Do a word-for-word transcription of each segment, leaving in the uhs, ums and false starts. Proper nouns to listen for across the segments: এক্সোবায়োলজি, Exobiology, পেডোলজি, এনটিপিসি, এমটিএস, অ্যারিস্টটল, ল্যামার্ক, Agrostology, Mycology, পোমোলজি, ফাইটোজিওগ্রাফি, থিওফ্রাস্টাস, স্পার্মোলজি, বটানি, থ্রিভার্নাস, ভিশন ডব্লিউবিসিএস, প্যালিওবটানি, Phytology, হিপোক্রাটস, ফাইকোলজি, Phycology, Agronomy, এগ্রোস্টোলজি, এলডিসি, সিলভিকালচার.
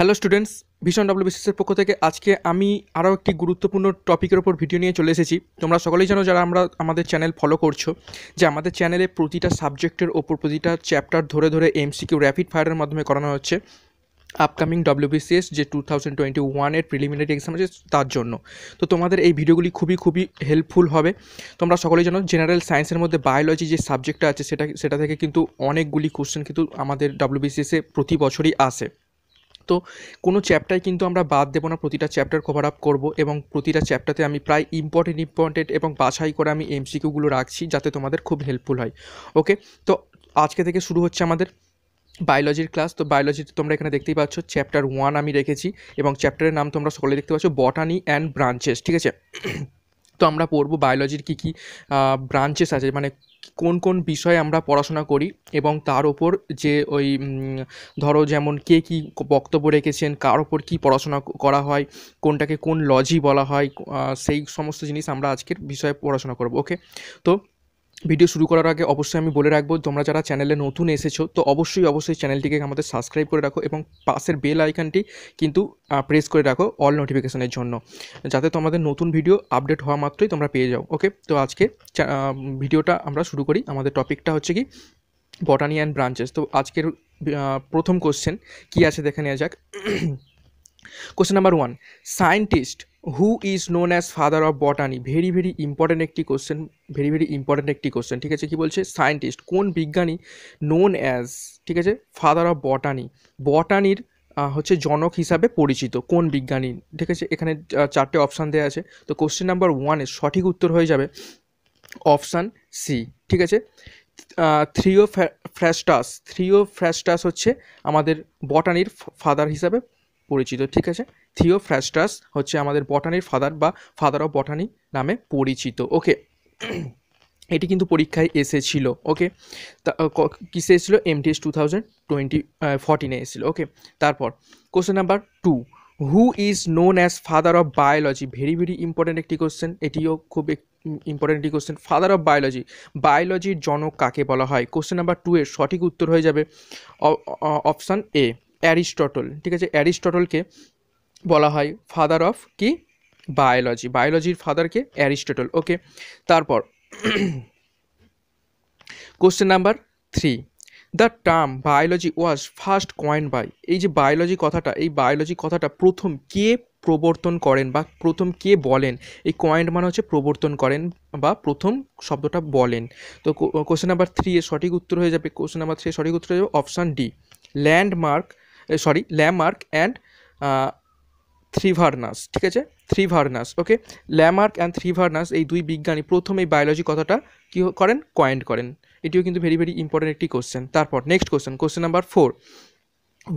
Hello students, ভিশন ডব্লিউবিসিএস পক্ষ থেকে আজকে আমি আরও একটি গুরুত্বপূর্ণ টপিকের ওপর ভিডিও নিয়ে চলে এসেছি। তোমরা সকলেই জানো, যারা আমরা আমাদের চ্যানেল ফলো করছো, যে আমাদের চ্যানেলে প্রতিটা সাবজেক্টের ওপর প্রতিটা চ্যাপ্টার ধরে ধরে এমসিকিউ র্যাপিড ফায়ারের মাধ্যমে করানো হচ্ছে আপকামিং ডব্লিউবিসিএস যে টু থাউজেন্ড টোয়েন্টি ওয়ানের প্রিলিমিনারি এক্সাম আছে তার জন্য। তো তোমাদের এই ভিডিওগুলি খুবই খুবই হেল্পফুল হবে। তোমরা সকলেই জানো জেনারেল সায়েন্সের মধ্যে বায়োলজি যে সাবজেক্টটা আছে সেটা সেটা থেকে কিন্তু অনেকগুলি কোশ্চেন কিন্তু আমাদের ডব্লিউবিসিএসে প্রতি বছরই আসে। তো কোনো চ্যাপ্টার কিন্তু আমরা বাদ দেব না, প্রতিটা চ্যাপ্টার কভার আপ করবো এবং প্রতিটা চ্যাপ্টারতে আমি প্রায় ইম্পর্টেন্ট ইম্পর্টেন্ট এবং বাছাই করে আমি এমসিকিউগুলো রাখছি যাতে তোমাদের খুব হেল্পফুল হয়। ওকে, তো আজকে থেকে শুরু হচ্ছে আমাদের বায়োলজির ক্লাস। তো বায়োলজিতে তোমরা এখানে দেখতেই পাচ্ছ চ্যাপ্টার ওয়ান আমি রেখেছি এবং চ্যাপ্টারের নাম তোমরা সকলে দেখতে পাচ্ছ বটানি অ্যান্ড ব্রাঞ্চেস, ঠিক আছে। তো আমরা পড়বো বায়োলজির কী কী ব্রাঞ্চেস আছে, মানে কোন কোন বিষয়ে আমরা পড়াশোনা করি এবং তার ওপর যে ওই ধরো যেমন কে কী বক্তব্য রেখেছেন, কার ওপর কী পড়াশোনা করা হয়, কোনটাকে কোন লজি বলা হয়, সেই সমস্ত জিনিস আমরা আজকের বিষয়ে পড়াশোনা করব। ওকে, তো ভিডিও শুরু করার আগে অবশ্যই আমি বলে রাখবো, তোমরা যারা চ্যানেলে নতুন এসেছো তো অবশ্যই অবশ্যই চ্যানেলটিকে আমাদের সাবস্ক্রাইব করে রাখো এবং পাশের বেল আইকনটি কিন্তু প্রেস করে রাখো অল নোটিফিকেশনের জন্য, যাতে তোমাদের নতুন ভিডিও আপডেট হওয়া মাত্রই তোমরা পেয়ে যাও। ওকে, তো আজকে ভিডিওটা আমরা শুরু করি। আমাদের টপিকটা হচ্ছে কি বটানি অ্যান্ড ব্রাঞ্চেস। তো আজকের প্রথম কোশ্চেন কী আছে দেখে নেওয়া যাক। Question number one, scientist who is known as father of বটানি। Very very important একটি কোশ্চেন, ভেরি ভেরি ইম্পর্টেন্ট একটি কোশ্চেন, ঠিক আছে। কি বলছে? সায়েন্টিস্ট, কোন বিজ্ঞানী নোন অ্যাজ, ঠিক আছে, ফাদার অফ বটানি, বটানির হচ্ছে জনক হিসাবে পরিচিত কোন বিজ্ঞানী, ঠিক আছে। এখানে চারটে অপশান দেওয়া আছে। তো কোশ্চেন নাম্বার ওয়ানের সঠিক উত্তর হয়ে যাবে অপশান সি, ঠিক আছে। থিওফ্রাস্টাস, থিওফ্রাস্টাস হচ্ছে আমাদের বটানির ফাদার হিসাবে পরিচিত, ঠিক আছে। থিওফ্রাস্টাস হচ্ছে আমাদের বটানির ফাদার বা ফাদার অফ বটানি নামে পরিচিত। ওকে, এটি কিন্তু পরীক্ষায় এসেছিল। ওকে, তা কিসে এসেছিল? এমটিএস টু থাউজেন্ড টোয়েন্টি ফোরটিনে এসেছিল। ওকে, তারপর question number two, who is known as father of biology. Very very important একটি কোশ্চেন, এটিও খুব ইম্পর্টেন্ট একটি কোশ্চেন। ফাদার অফ বায়োলজি, বায়োলজির জনক কাকে বলা হয়? কোশ্চেন নাম্বার টু এর সঠিক উত্তর হয়ে যাবে অপশান এ, অ্যারিস্টটল, ঠিক আছে। অ্যারিস্টটলকে বলা হয় ফাদার অফ কি বায়োলজি, বায়োলজির ফাদারকে অ্যারিস্টটল। ওকে, তারপর question number three, the term biology was first coin by. এই যে বায়োলজি কথাটা, এই বায়োলজি কথাটা প্রথম কে প্রবর্তন করেন বা প্রথম কে বলেন? এই কয়েন মানে হচ্ছে প্রবর্তন করেন বা প্রথম শব্দটা বলেন। তো কোশ্চেন নাম্বার থ্রি এর সঠিক উত্তর হয়ে যাবে, কোশ্চেন নাম্বার থ্রি এর সঠিক উত্তর হয়ে যাবে option D, landmark sorry ল্যামার্ক and থ্রিভার্নাস, ঠিক আছে, থ্রিভার্নাস। ওকে, ল্যামার্ক অ্যান্ড থ্রিভার্নাস এই দুই বিজ্ঞানী প্রথম এই বায়োলজি কথাটা কী করেন? কয়েন্ড করেন। এটিও কিন্তু ভেরি ভেরি ইম্পর্টেন্ট একটি কোশ্চেন। তারপর next question, question number four,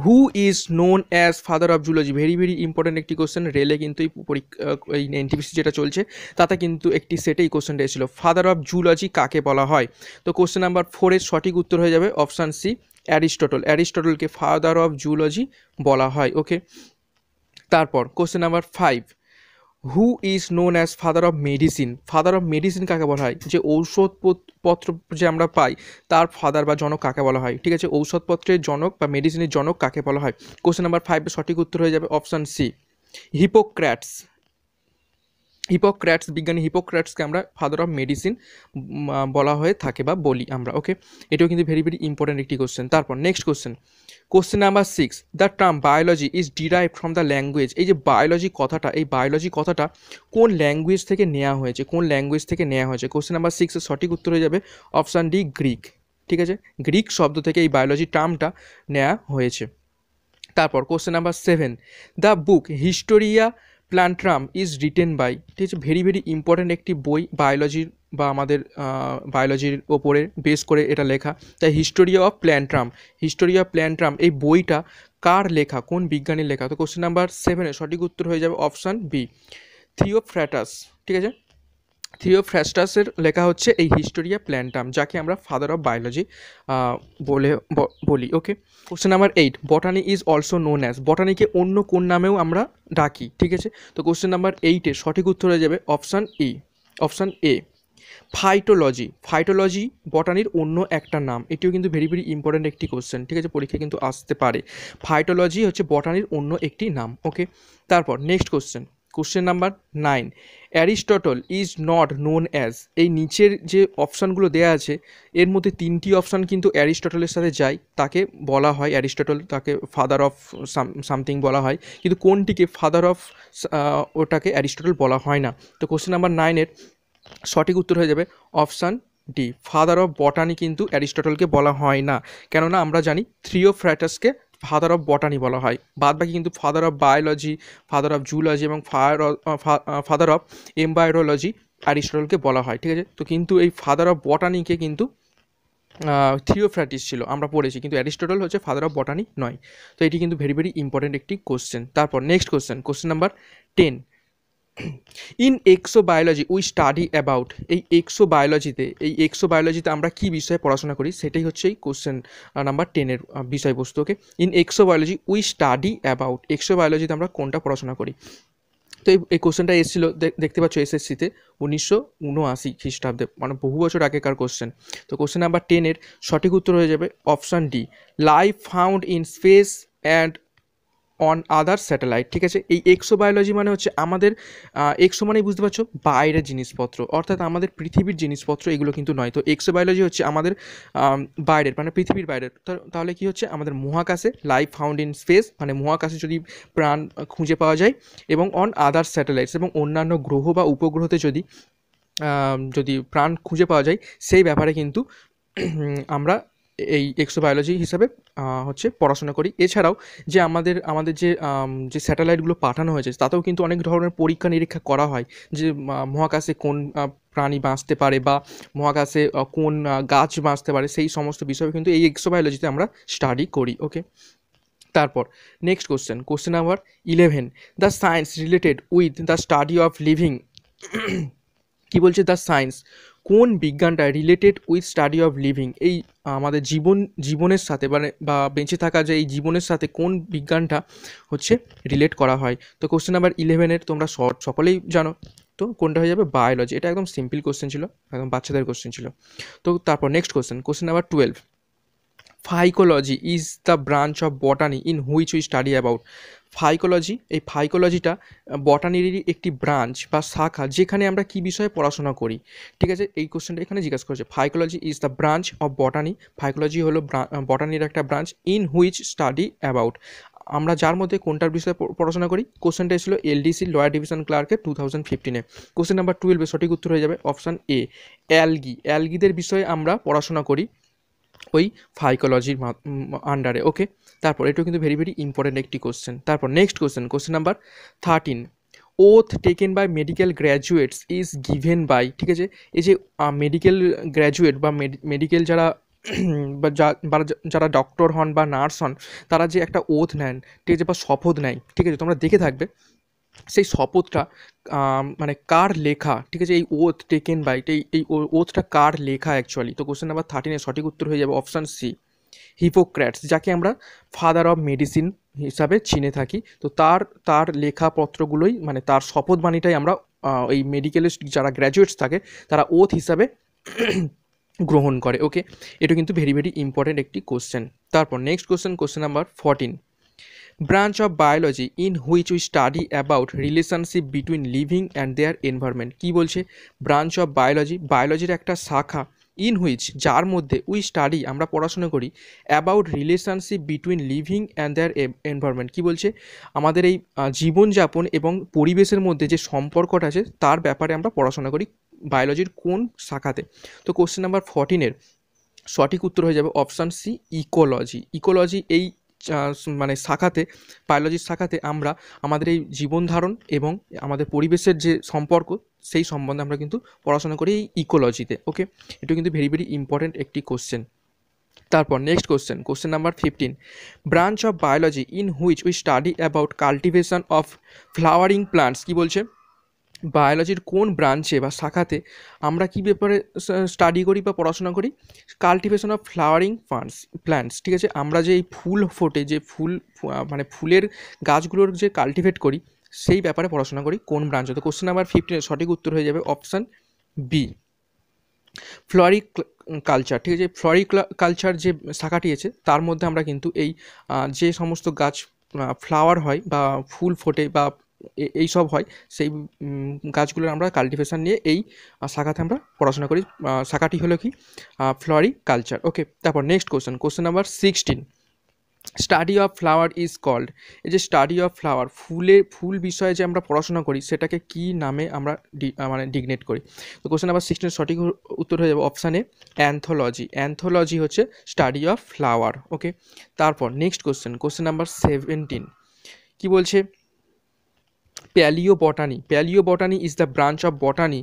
who is known as father of zoology. Very very important একটি কোশ্চেন, রেলে কিন্তু এই পরীক্ষা এই এনটিপিসি যেটা চলছে তাতে কিন্তু একটি সেটে এই কোশ্চেনটা এসেছিল, ফাদার অফ জুলজি কাকে বলা হয়? তো কোশ্চেন নাম্বার ফোরের সঠিক উত্তর হয়ে যাবে অপশান সি, অ্যারিস্টটল, অ্যারিস্টটলকে ফাদার অফ জুলজি বলা হয়। ওকে, তারপর question number five, who is known as father of medicine. Father of medicine কাকে বলা হয়? যে ঔষধপত্র যে আমরা পাই তার ফাদার বা জনক কাকে বলা হয়, ঠিক আছে, ঔষধপত্রের জনক বা মেডিসিনের জনক কাকে বলা হয়? কোশ্চেন নাম্বার ফাইভের সঠিক উত্তর হয়ে যাবে অপশান সি, হিপোক্রাটস, হিপোক্রাটস, বিজ্ঞানী হিপোক্রাটসকে আমরা ফাদার অফ মেডিসিন বলা হয়ে থাকে বা বলি আমরা। ওকে, এটাও কিন্তু ভেরি ভেরি ইম্পর্টেন্ট একটি কোশ্চেন। তারপর next question, question number six, the term biology is derive from the language. এই যে বায়োলজি কথাটা, এই বায়োলজি কথাটা কোন ল্যাঙ্গুয়েজ থেকে নেওয়া হয়েছে, কোন ল্যাঙ্গুয়েজ থেকে নেওয়া হয়েছে? কোশ্চেন নাম্বার সিক্সের সঠিক উত্তর হয়ে যাবে অপশান ডি, গ্রিক, ঠিক আছে, গ্রিক শব্দ থেকে এই বায়োলজি টার্মটা নেওয়া হয়েছে। তারপর question number seven, the book Historia Plantarum is written by, ঠিক আছে, ভেরি ভেরি ইম্পর্টেন্ট একটি বই বায়োলজির বা আমাদের বায়োলজির ওপরে বেস করে এটা লেখা, তাই Historia of Plantarum, Historia of Plantarum এই বইটা কার লেখা, কোন বিজ্ঞানীর লেখা? তো কোশ্চেন নাম্বার সেভেনের সঠিক উত্তর হয়ে যাবে অপশান বি, থিওফ্রাস্টাস, ঠিক আছে, থিওফ্রাস্টাসের লেখা হচ্ছে এই হিস্টোরিয়া প্ল্যান্টারাম, যাকে আমরা ফাদার অফ বায়োলজি বলে বলি। Okay, question number eight, বটানি is also known as, বটানিকে অন্য কোন নামেও আমরা ডাকি, ঠিক আছে। তো কোশ্চেন নাম্বার এইটের সঠিক উত্তর হয়ে যাবে option E, option A, phytology phytology बटानिर अन्य एक नाम एटिও किन्तु भेरि भेरि इम्पोर्टेंट एक कोश्चन ठीक है परीक्षा किन्तु आसते पारे। फाइटोलॉजी होच्छे बटानिर अन्य एक नाम ओके। तारपर next question question number nine Aristotle is not known as ये नीचे जो अपशनगुलो देया आछे एर मध्य तीनटी अपशन किन्तु एरिस्टटल साथे जाए ताके बला हय एरिस्टटल ताके फादर अफ सामथिंग बला हय किन्तु कोनटिके फादर अफ ओटाके एरिस्टटल बला हय ना। तो कोश्चन नम्बर नाइन एर सठिक उत्तर हो जाए option D father of botany किन्तु एरिस्टटल के बला हय ना क्योंकि आमरा जानी थियोफ्राटास के फादर अफ बटानी बला हय बाद बाकी किन्तु father of biology father of zoology और फादर अफ एम्ब्रियोलॉजी एरिस्टटल के बला हय ठीक है। तो किन्तु ये फादर अफ बटानी के किन्तु थियोफ्राटिस छिलो आमरा पढ़ेछि किन्तु एरिस्टटल होच्छे फादर अफ बटानी नय। तो एटी किन्तु भेरि भेरि इम्पोर्टेंट एक कोश्चन। तारपर next question question number ten in exobiology we study about exobiology exobiology आमरा कि विषय पढ़ाशोना करी सेटाई होच्छे कोश्चन नम्बर टेन एर विषय बस्तु okay. In exobiology we study about exobiology आमरा कोनटा पढ़ाशोना करी। तो ये कोश्चनटा एसेছিল দেখতে পাচ্ছ एसएससी তে उन्नीस सौ उनवासी খ্রিস্টাব্দে মানে বহু বছর আগেকার কোশ্চেন। তো কোশ্চেন নাম্বার टेन এর সঠিক উত্তর হয়ে যাবে option D life found in space and on other satellite ঠিক আছে। এই এক্সোবায়োলজি মানে হচ্ছে আমাদের এক্সো মানেই বুঝতে পারছো বাইরের জিনিসপত্র অর্থাৎ আমাদের পৃথিবীর জিনিসপত্র এগুলো কিন্তু নয়। তো এক্সোবায়োলজি হচ্ছে আমাদের বাইরের মানে পৃথিবীর বাইরের তাহলে কি হচ্ছে আমাদের মহাকাশে লাইফ ফাউন্ড ইন স্পেস মানে মহাকাশে যদি প্রাণ খুঁজে পাওয়া যায় এবং অন আদার স্যাটেলাইটস এবং অন্যান্য গ্রহ বা উপগ্রহতে যদি যদি প্রাণ খুঁজে পাওয়া যায় সেই ব্যাপারে কিন্তু আমরা এই এক্সোবায়োলজি হিসাবে হচ্ছে পড়াশোনা করি। এছাড়াও যে আমাদের আমাদের যে যে স্যাটেলাইটগুলো পাঠানো হয়েছে তাতেও কিন্তু অনেক ধরনের পরীক্ষা নিরীক্ষা করা হয় যে মহাকাশে কোন প্রাণী বাঁচতে পারে বা মহাকাশে কোন গাছ বাঁচতে পারে সেই সমস্ত বিষয়ে কিন্তু এই এক্সোবায়োলজিতে আমরা স্টাডি করি ওকে। তারপর next question question number eleven the science related with the study of living কি বলছে দ্য সায়েন্স কোন বিজ্ঞানটা related with study of living এই আমাদের জীবন জীবনের সাথে মানে বা বেঁচে থাকা যে এই জীবনের সাথে কোন বিজ্ঞানটা হচ্ছে রিলেট করা হয়। তো কোশ্চেন নাম্বার ইলেভেনের তোমরা শর্ট সকলেই জানো তো কোনটা হয়ে যাবে বায়োলজি এটা একদম সিম্পল কোশ্চেন ছিল একদম বাচ্চাদের কোশ্চেন ছিল। তো তারপর next question question number twelve ফাইকোলজি is the branch of বটানি in which we study about phycology फाइकोलॉजीटा बटानिर एक ब्रांच बा शाखा जेखाने आमरा की विषय पढ़ाशोना करी ठीक है। ये कोश्चनटा एखाने जिज्ञासा करछे phycology is the branch of botany phycology हलो बटानिर एक branch in which study about আমরা যার মধ্যে কোনটার বিষয়ে পড়াশোনা করি। কোশ্চেনটা ছিল এলডিসি লয়ার ডিভিশন ক্লার্কের টু থাউজেন্ড ফিফটিনে। কোশ্চেন নাম্বার টুয়েলভে সঠিক উত্তর হয়ে যাবে অপশান এ অ্যালগি অ্যালগিদের বিষয়ে আমরা পড়াশোনা করি ওই ফাইকোলজির আন্ডারে ওকে। তারপর এটাও কিন্তু ভেরি ভেরি ইম্পর্টেন্ট একটি কোশ্চেন। তারপর next question question number thirteen oath taken by medical graduates is given by ঠিক আছে এই যে মেডিকেল গ্র্যাজুয়েট বা মেডিকেল যারা যারা ডক্টর হন বা নার্স হন তারা যে একটা ওথ নেন ঠিক আছে বা শপথ নেয় ঠিক আছে তোমরা দেখে থাকবে সেই শপথটা মানে কার লেখা ঠিক আছে এই ওথ টেকেন বাই এই ওথটা কার লেখা অ্যাকচুয়ালি। তো কোশ্চেন নাম্বার থার্টিনের সঠিক উত্তর হয়ে যাবে অপশান সি হিপোক্রেটস যাকে আমরা ফাদার অফ মেডিসিন হিসাবে চিনে থাকি। তো তার তার লেখাপত্রগুলোই মানে তার শপথবাণীটাই আমরা ওই মেডিকেলের যারা গ্র্যাজুয়েটস থাকে তারা ওথ হিসাবে গ্রহণ করে ওকে। এটা কিন্তু ভেরি ভেরি ইম্পর্টেন্ট একটি কোশ্চেন। তারপর next question question number fourteen branch of biology in which we study about relationship between living and their environment কী বলছে ব্রাঞ্চ অফ বায়োলজি বায়োলজির একটা শাখা ইন হুইচ যার মধ্যে উই স্টাডি আমরা পড়াশোনা করি about relationship between living and their environment কী বলছে আমাদের এই জীবনযাপন এবং পরিবেশের মধ্যে যে সম্পর্কটা আছে তার ব্যাপারে আমরা পড়াশোনা করি বায়োলজির কোন শাখাতে। তো কোশ্চেন নাম্বার ফোরটিনের সঠিক উত্তর হয়ে যাবে অপশান সি ইকোলজি ইকোলজি এই মানে শাখাতে বায়োলজির শাখাতে আমরা আমাদের এই জীবনধারণ এবং আমাদের পরিবেশের যে সম্পর্ক সেই সম্বন্ধে আমরা কিন্তু পড়াশোনা করি এই ইকোলজিতে ওকে। এটা কিন্তু ভেরি ভেরি ইম্পর্টেন্ট একটি কোশ্চেন। তারপর next question question number fifteen branch of biology in which we study about cultivation of flowering plants কী বলছে বায়োলজির কোন ব্রাঞ্চে বা শাখাতে আমরা কী ব্যাপারে স্টাডি করি বা পড়াশোনা করি cultivation of flowering plants plants ঠিক আছে আমরা যে এই ফুল ফোটে যে ফুল মানে ফুলের গাছগুলোর যে কাল্টিভেট করি সেই ব্যাপারে পড়াশোনা করি কোন ব্রাঞ্চে। তো কোশ্চেন নাম্বার ফিফটিনের সঠিক উত্তর হয়ে যাবে অপশান বি फ्लोरी कलचार ठीक है फ्लोरी कलचार जो शाखाटी आछे तार मध्य आमरा किन्तु एई जे समस्त गाछ फ्लावर हय बा फुल फोटे बा एई सब हय सेई गाछगुलोर आमरा काल्टिभेशन निये एई शाखाते आमरा पढ़ाशोना करी। शाखाटी हलो कि फ्लोरी कलचार। ओके, तारपर next question, question number sixteen, study of flower is called. ये स्टाडी अफ फ्लावर फुले फुल विषय जो पढ़ाशोना करी से कि नामे मैं डिग्नेट करी। तो क्वेश्चन नम्बर सिक्सटीन सठिक उत्तर हो जाए अपशन ए एंथोलॉजी। एंथोलॉजी होच्छे स्टाडी अफ फ्लावर। ओके, तारपर next question, question number seventeen कि बोलछे palaeobotany. Palaeobotany is the branch of botany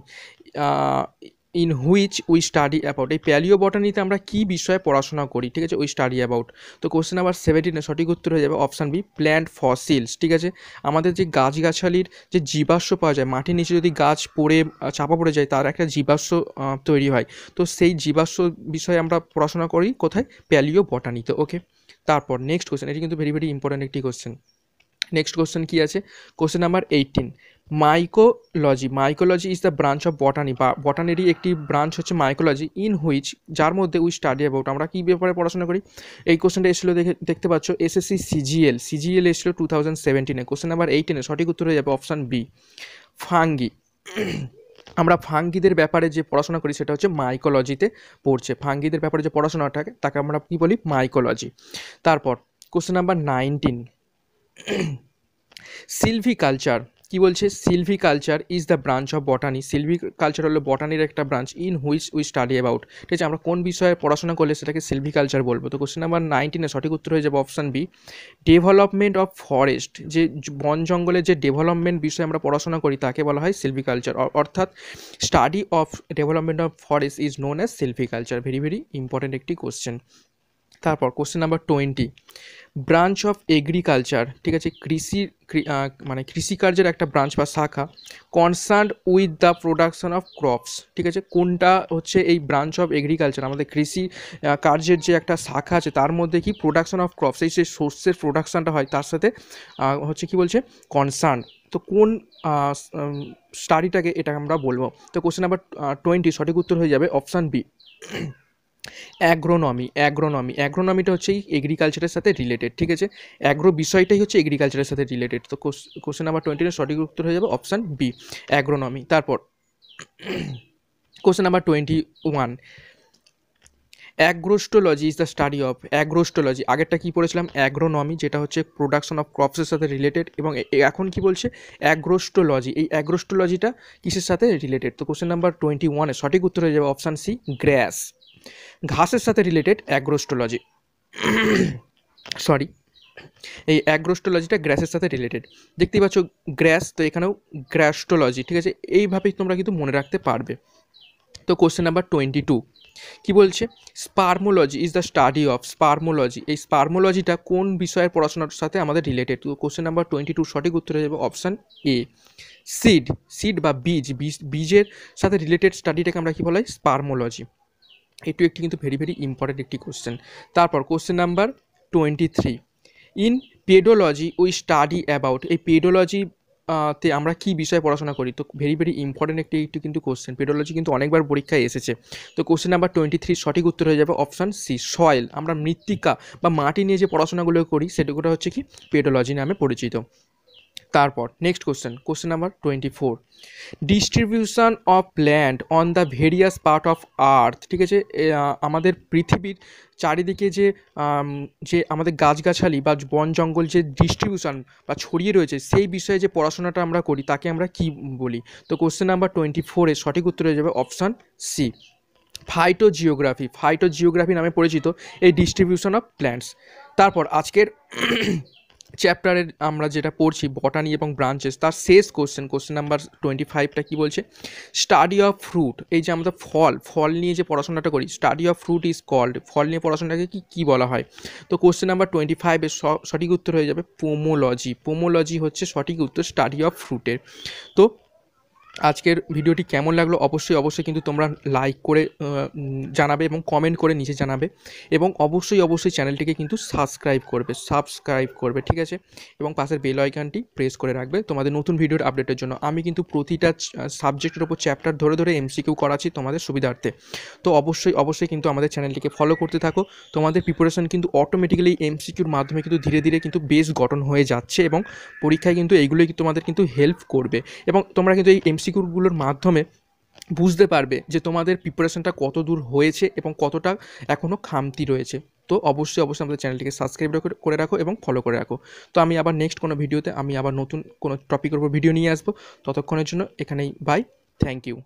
in which we study about. ये पैलियोबॉटनी ते आमरा की विषय पढ़ाशोना करी ठीक है उई स्टाडी अबाउट। तो क्वेश्चन नम्बर सेवेंटीन सठिक उत्तर हो जाए अपशन बी प्लांट फसिल्स। ठीक है, आमादेर जे गाछगाछालिर जे जीवाश्म पाওয়া যায় माटिर नीचे यदि गाछ पड़े चापा पड़े जाए तार एकटा जीवाश्म तैरी हय, तो सेई जीवाश्म विषय आमरा पढ़ाशोना करी कोथाय पैलियोबॉटनीते। ओके, तारपर नेक्स्ट क्वेश्चन, एटी किन्तु भेरि भेरि इम्पोर्टेंट एकटी क्वेश्चन। नेक्स्ट क्वेश्चन की आछे question number eighteen mycology. Mycology is the branch of botany. बॉटनेर ही एक ब्रांच होच्छे माइकोलॉजी इन हुईच जार मध्य उई स्टाडी अबाउट आमरा कि बेपारे पढ़ाशोना करी। एई क्वेश्चनटा एसेछिलो देखते पाच्छ एसएससी सीजीएल सीजीएल एसेछिलो two thousand seventeen. Question number eighteen सठिक उत्तर हो जाबे अपशन बी फांगी। आमरा फांगीदेर ब्यापारे जे पढ़ाशोना करी सेटा होच्छे माइकोलॉजीते पड़छे। फांगीदेर ब्यापारे जे पढ़ाशोना थाके ताके आमरा कि बोली माइकोलॉजी। तारपर क्वेश्चन नम्बर नाइनटीन सिल्विकल्चर कि बोलছে silviculture is the branch of botany. Silviculture हलो बॉटनीर एक branch in which we study about. ठीक है, आमरा कोन विषय पढ़ाशोना करले सेटाके सिल्विकल्चर बोलबो। तो क्वेश्चन नम्बर नाइनटीन एर सठिक उत्तर हो जाबे option B development of forest. जे बन जंगलेर जे डेवलपमेंट विषय आमरा पढ़ाशोना करी ताके बला हय सिल्विकल्चर, अर्थात study of development of forest is known as silviculture. Very very important एकटी क्वेश्चन। तारपर question number twenty branch of agriculture. ठीक है, कृषि माने कृषिकार्यर एक ब्रांच बा शाखा concern with the production of crops. ठीक है, कोनटा होच्छे एई ब्रांच अफ एग्रिकल्चर आमादेर कृषि कार्यर जे एक शाखा आछे तार मध्य कि प्रोडक्शन अफ क्रॉप्स एई जे शस्येर प्रोडक्शनटा हय तार साथे होच्छे कि बोलछे कन्सार्न। तो कोन स्टाडिटाके एटा आमरा बोलबो। तो क्वेश्चन नम्बर टोयेंटी सठिक उत्तर हये जाबे अपशन बी एग्रोनॉमी। एग्रोनॉमी एग्रोनॉमीटा होच्छे एग्रिकालचारेर साथे रिलेटेड। ठीक है, एग्रो विषयटाई होच्छे एग्रिकालचारेर साथे रिलेटेड। तो क्वेश्चन नम्बर टोयेंटी एर सठिक उत्तर हो जाबे अपशन बी एग्रोनॉमी। तारपर question number twenty one agrostology is the study of. Agrostology आगेरटा कि पढ़ेछिलाम एग्रोनॉमी जेटा होच्छे प्रोडक्शन अफ क्रॉप्सेर साथे रिलेटेड, एबं एखन कि बोलछे एग्रोस्टोलॉजी। एई एग्रोस्टोलॉजीटा किसेर साथे रिलेटेड? तो क्वेश्चन नम्बर टोयेंटी वन एर सठिक उत्तर हो जाबे अपशन सी ग्रास। घासेर साथे रिलेटेड एग्रोस्टोलॉजी सरि এই অ্যাগ্রোস্টোলজিটা গ্রাসের সাথে রিলেটেড। দেখতেই পাচ্ছ গ্রাস, তো এখানেও গ্রাসটোলজি। ঠিক আছে, এইভাবেই তোমরা কিন্তু মনে রাখতে পারবে। তো কোশ্চেন নাম্বার টোয়েন্টি টু কি বলছে স্পার্মোলজি is the study of. স্পার্মোলজি এই স্পার্মোলজিটা কোন বিষয়ের পড়াশোনার সাথে আমাদের রিলেটেড? তো কোশ্চেন নাম্বার টোয়েন্টি টু সঠিক উত্তর হয়ে যাবে অপশান এ সিড। সিড বা বীজ, বীজের সাথে রিলেটেড স্টাডিটাকে আমরা কি বলা হয় স্পার্মোলজি। एटू एक किन्तु भेरि भेरि इम्पोर्टेंट एक क्वेश्चन। तारपर question number twenty three in pedology we study about. ये पेडोलॉजी ते आमरा कि विषय पढ़ाशोना करी? तो भेरि भेरि इम्पोर्टेंट एक एक किन्तु क्वेश्चन। पेडोलॉजी किन्तु अनेकबार परीक्षा एसेछे। तो क्वेश्चन नम्बर टोयेंटी थ्री सठिक उत्तर हो जाबे अपशन सी सयल। आमरा मृत्तिका बा माटी निये जे पढ़ाशोनागुलो करी सेगुलो होच्छे कि पेडोलॉजी नामे परिचित। तारपर next question, question number twenty four distribution of plant on the various part of earth. ठीक है, आमादेर पृथिवीर चारिदिके जे जे आमादेर गाछगाछाली बा बन जंगल जे डिस्ट्रिब्यूशन बा छड़िए रयेछे सेई विषये जे पढ़ाशोनाटा आमरा करी ताके आमरा कि बोली? तो क्वेश्चन नम्बर टोयेंटी फोर एर सठिक उत्तर हये जाबे अपशन सी फाइटोजियोग्राफी। फाइटोजियोग्राफी नामे परिचित ए डिस्ट्रिब्यूशन अफ प्लैंट्स। तारपर आजकेर चैप्टारे आमरा जेटा पढ़छी बॉटनी और ब्रांचेस तार शेष क्वेश्चन, क्वेश्चन नम्बर टोयेंटी फाइवटा कि बोलছে स्टाडी अफ फ्रूट। এই যে আমরা ফল ফল নিয়ে যে পড়াশোনাটা করি study of fruit is called. ফল নিয়ে পড়াশোনাটাকে কি কি বলা হয়? তো क्वेश्चन नम्बर टोयेंटी फाइव এর সঠিক उत्तर হয়ে যাবে পোমোলজি। পোমোলজি হচ্ছে সঠিক उत्तर স্টাডি অফ ফ্রুটের। তো আজকের ভিডিওটি কেমন লাগলো অবশ্যই অবশ্যই কিন্তু তোমরা লাইক করে জানাবে এবং কমেন্ট করে নিচে জানাবে এবং অবশ্যই অবশ্যই চ্যানেলটিকে কিন্তু সাবস্ক্রাইব করবে সাবস্ক্রাইব করবে ঠিক আছে এবং পাশের বেল আইকনটি প্রেস করে রাখবে তোমাদের নতুন ভিডিওর আপডেটের জন্য। আমি কিন্তু প্রতিটা সাবজেক্টের উপর চ্যাপ্টার ধরে ধরে এমসিকিউ করাচ্ছি তোমাদের সুবিধার্থে, তো অবশ্যই অবশ্যই কিন্তু আমাদের চ্যানেলটিকে ফলো করতে থাকো। তোমাদের প্রিপারেশন কিন্তু অটোমেটিক্যালি এমসিকিউর মাধ্যমে কিন্তু ধীরে ধীরে কিন্তু বেশ গঠন হয়ে যাচ্ছে এবং পরীক্ষায় কিন্তু এইগুলোই তোমাদের কিন্তু হেল্প করবে এবং তোমরা কিন্তু এই এমসি এমসিকিউগুলোর মাধ্যমে বুঝতে পারবে যে তোমাদের প্রিপারেশনটা কত দূর হয়েছে এবং কতটা এখনও খামতি রয়েছে। তো অবশ্যই অবশ্যই আমাদের চ্যানেলটিকে সাবস্ক্রাইব করে রাখো এবং ফলো করে রাখো। তো আমি আবার নেক্সট কোনো ভিডিওতে আমি আবার নতুন কোনো টপিকের উপর ভিডিও নিয়ে আসবো। ততক্ষণের জন্য এখানেই বাই, থ্যাংক ইউ।